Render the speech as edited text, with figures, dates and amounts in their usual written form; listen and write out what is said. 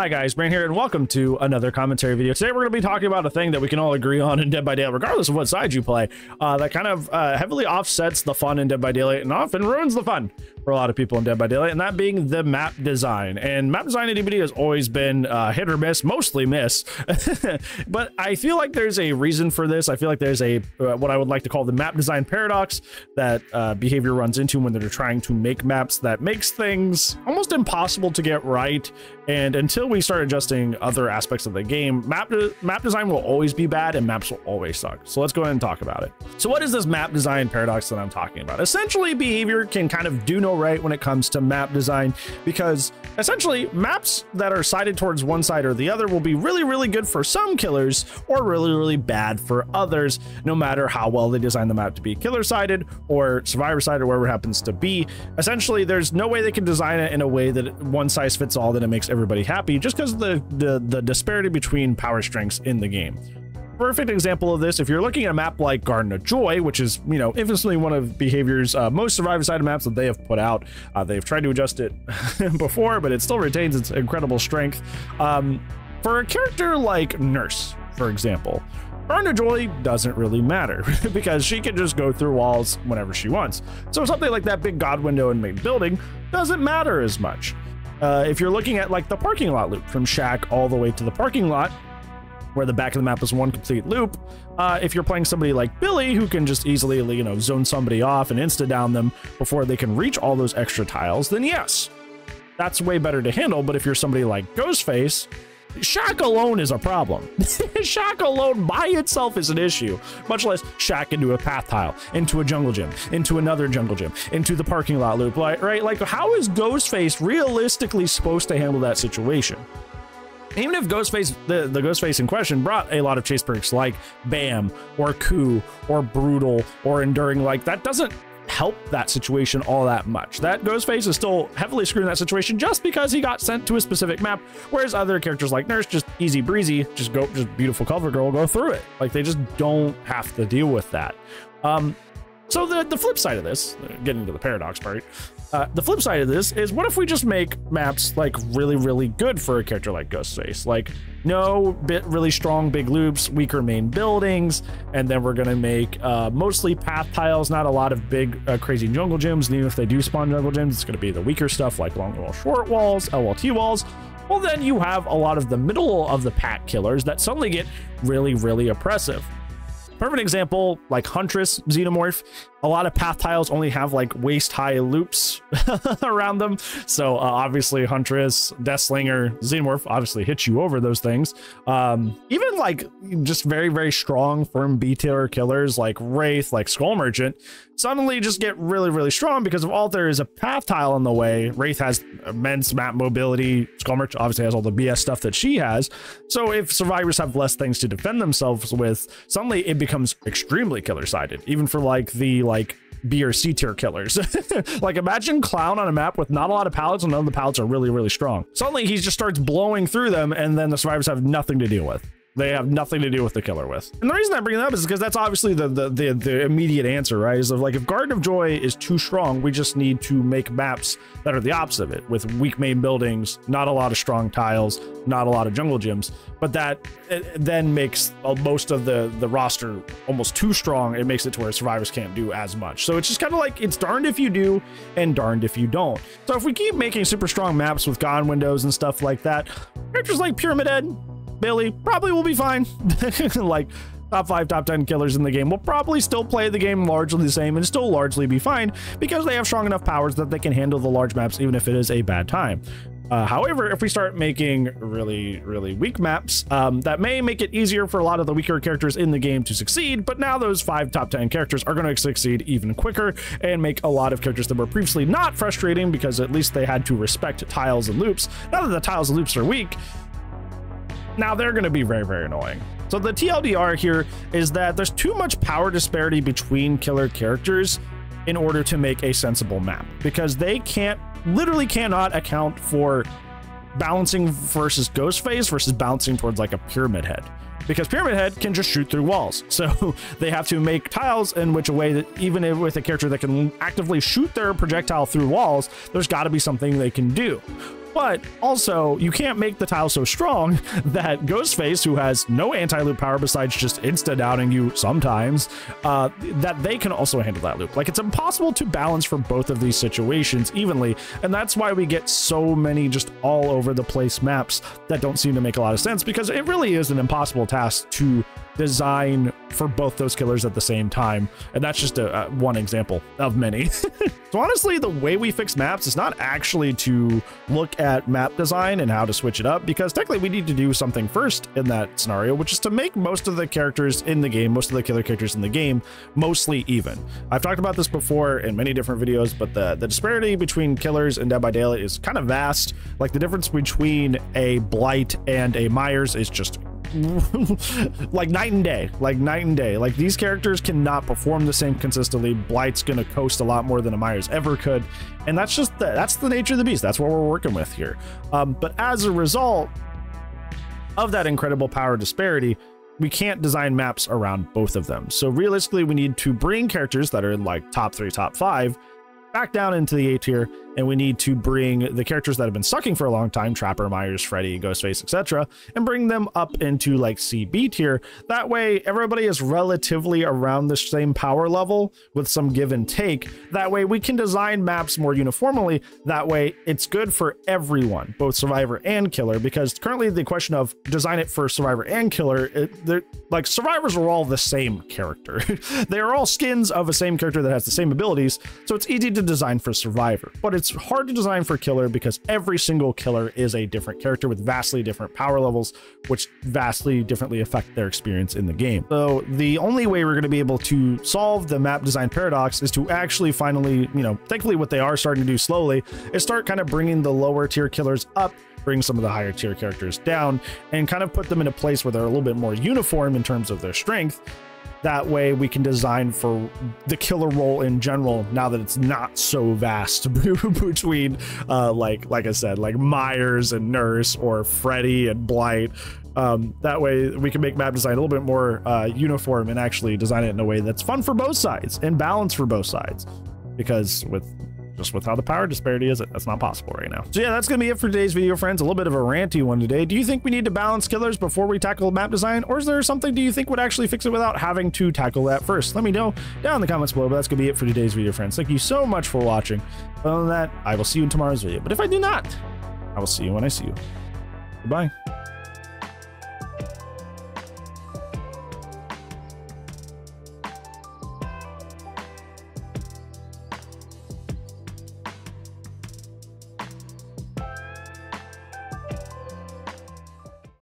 Hi guys, Brand here, and welcome to another commentary video. Today we're going to be talking about a thing that we can all agree on in Dead by Daylight, regardless of what side you play, that kind of heavily offsets the fun in Dead by Daylight and often ruins the fun for a lot of people in Dead by Daylight, and that being the map design. And map design anybody has always been hit or miss, mostly miss. But I feel like there's a reason for this. I feel like there's a what I would like to call the map design paradox that Behavior runs into when they're trying to make maps, that makes things almost impossible to get right. And until we start adjusting other aspects of the game, map design will always be bad and maps will always suck. So let's go ahead and talk about it. So what is this map design paradox that I'm talking about? Essentially, Behavior can kind of do no right when it comes to map design, because essentially maps that are sided towards one side or the other will be really, really good for some killers or really, really bad for others, no matter how well they design the map to be killer sided or survivor sided or wherever it happens to be. Essentially, there's no way they can design it in a way that one size fits all, that it makes everybody happy, just because of the disparity between power strengths in the game. Perfect example of this, if you're looking at a map like Garden of Joy, which is, you know, infamously one of Behavior's most survivor sided maps that they have put out. They've tried to adjust it before, but it still retains its incredible strength. For a character like Nurse, for example, Garden of Joy doesn't really matter because she can just go through walls whenever she wants. So something like that big god window in main building doesn't matter as much. If you're looking at like the parking lot loop from Shack all the way to the parking lot, where the back of the map is one complete loop, if you're playing somebody like Billy, who can just easily, you know, zone somebody off and insta down them before they can reach all those extra tiles, then yes, that's way better to handle. But if you're somebody like Ghostface, Shack alone is a problem. Shack alone by itself is an issue, much less Shack into a path tile, into a jungle gym, into another jungle gym, into the parking lot loop, right? Like, how is Ghostface realistically supposed to handle that situation? Even if Ghostface, the Ghostface in question, brought a lot of chase perks like Bam or Coup or Brutal or Enduring, like, that doesn't help that situation all that much. That Ghostface is still heavily screwed in that situation just because he got sent to a specific map, whereas other characters like Nurse, just easy breezy, just beautiful cover girl, go through it. Like, they just don't have to deal with that. So the flip side of this, getting to the paradox part, the flip side of this is, what if we just make maps like really, really good for a character like Ghostface? Like, no bit really strong big loops, weaker main buildings, and then we're gonna make mostly path tiles, not a lot of big crazy jungle gyms. And even if they do spawn jungle gyms, it's gonna be the weaker stuff like long wall, short walls, LLT walls. Well, then you have a lot of the middle of the pack killers that suddenly get really, really oppressive. Perfect example, like Huntress, Xenomorph, a lot of path tiles only have like waist-high loops around them. So obviously Huntress, Death Slinger, Xenomorph obviously hit you over those things. Even like just very, very strong, firm B-tier killers like Wraith, like Skull Merchant, suddenly just get really, really strong because of all there is a path tile in the way. Wraith has immense map mobility. Skull Merchant obviously has all the BS stuff that she has. So if survivors have less things to defend themselves with, suddenly it becomes extremely killer sided, even for like the B or C tier killers. Like, imagine Clown on a map with not a lot of pallets, and none of the pallets are really, really strong. Suddenly he just starts blowing through them, and then the survivors have nothing to deal with. They have nothing to do with the killer with. And the reason I bring that up is because that's obviously the immediate answer, right? Is like, if Garden of Joy is too strong, we just need to make maps that are the opposite of it, with weak main buildings, not a lot of strong tiles, not a lot of jungle gyms. But that then makes most of the roster almost too strong. It makes it to where survivors can't do as much. So it's just kind of like, it's darned if you do and darned if you don't. So if we keep making super strong maps with god windows and stuff like that, characters like Pyramidhead, Billy probably will be fine. Like, top 5, top 10 killers in the game will probably still play the game largely the same and still largely be fine because they have strong enough powers that they can handle the large maps even if it is a bad time. However, if we start making really, really weak maps, that may make it easier for a lot of the weaker characters in the game to succeed, but now those 5 top 10 characters are going to succeed even quicker and make a lot of characters that were previously not frustrating because at least they had to respect tiles and loops. Now that the tiles and loops are weak, now they're going to be very, very annoying. So the TLDR here is that there's too much power disparity between killer characters in order to make a sensible map, because they literally cannot account for balancing versus Ghostface versus balancing towards like a Pyramidhead, because Pyramidhead can just shoot through walls. So they have to make tiles in which a way that even with a character that can actively shoot their projectile through walls, there's got to be something they can do. But also, you can't make the tile so strong that Ghostface, who has no anti-loop power besides just insta-downing you sometimes, that they can also handle that loop. Like, it's impossible to balance for both of these situations evenly, and that's why we get so many just all over the place maps that don't seem to make a lot of sense, because it really is an impossible task to design for both those killers at the same time. And that's just one example of many. So honestly, the way we fix maps is not actually to look at map design and how to switch it up, because technically we need to do something first in that scenario, which is to make most of the characters in the game, most of the killer characters in the game, mostly even. I've talked about this before in many different videos, but the disparity between killers in Dead by Daylight is kind of vast. Like, the difference between a Blight and a Myers is just like night and day, like these characters cannot perform the same consistently. Blight's gonna coast a lot more than a Myers ever could, and that's just that's the nature of the beast. That's what we're working with here. But as a result of that incredible power disparity, we can't design maps around both of them. So realistically, we need to bring characters that are in like top 3, top 5 back down into the A tier, and we need to bring the characters that have been sucking for a long time, Trapper, Myers, Freddy, Ghostface, etc., and bring them up into like CB tier. That way everybody is relatively around the same power level with some give and take. That way we can design maps more uniformly. That way it's good for everyone, both survivor and killer, because currently the question of design it for survivor and killer, they're like, survivors are all the same character. They are all skins of the same character that has the same abilities, so it's easy to design for survivor. But it's hard to design for killer because every single killer is a different character with vastly different power levels, which vastly differently affect their experience in the game. So the only way we're going to be able to solve the map design paradox is to actually finally, you know, thankfully what they are starting to do slowly is start kind of bringing the lower tier killers up, bring some of the higher tier characters down, and kind of put them in a place where they're a little bit more uniform in terms of their strength. That way we can design for the killer role in general, now that it's not so vast between like I said, like Myers and Nurse or Freddy and Blight. That way we can make map design a little bit more uniform and actually design it in a way that's fun for both sides and balanced for both sides, because with how the power disparity is, that's not possible right now. So yeah, that's gonna be it for today's video, friends. A little bit of a ranty one today. Do you think we need to balance killers before we tackle map design, or is there something do you think would actually fix it without having to tackle that first? Let me know down in the comments below. But that's gonna be it for today's video, friends. Thank you so much for watching. Other than that, I will see you in tomorrow's video, but if I do not, I will see you when I see you. Goodbye.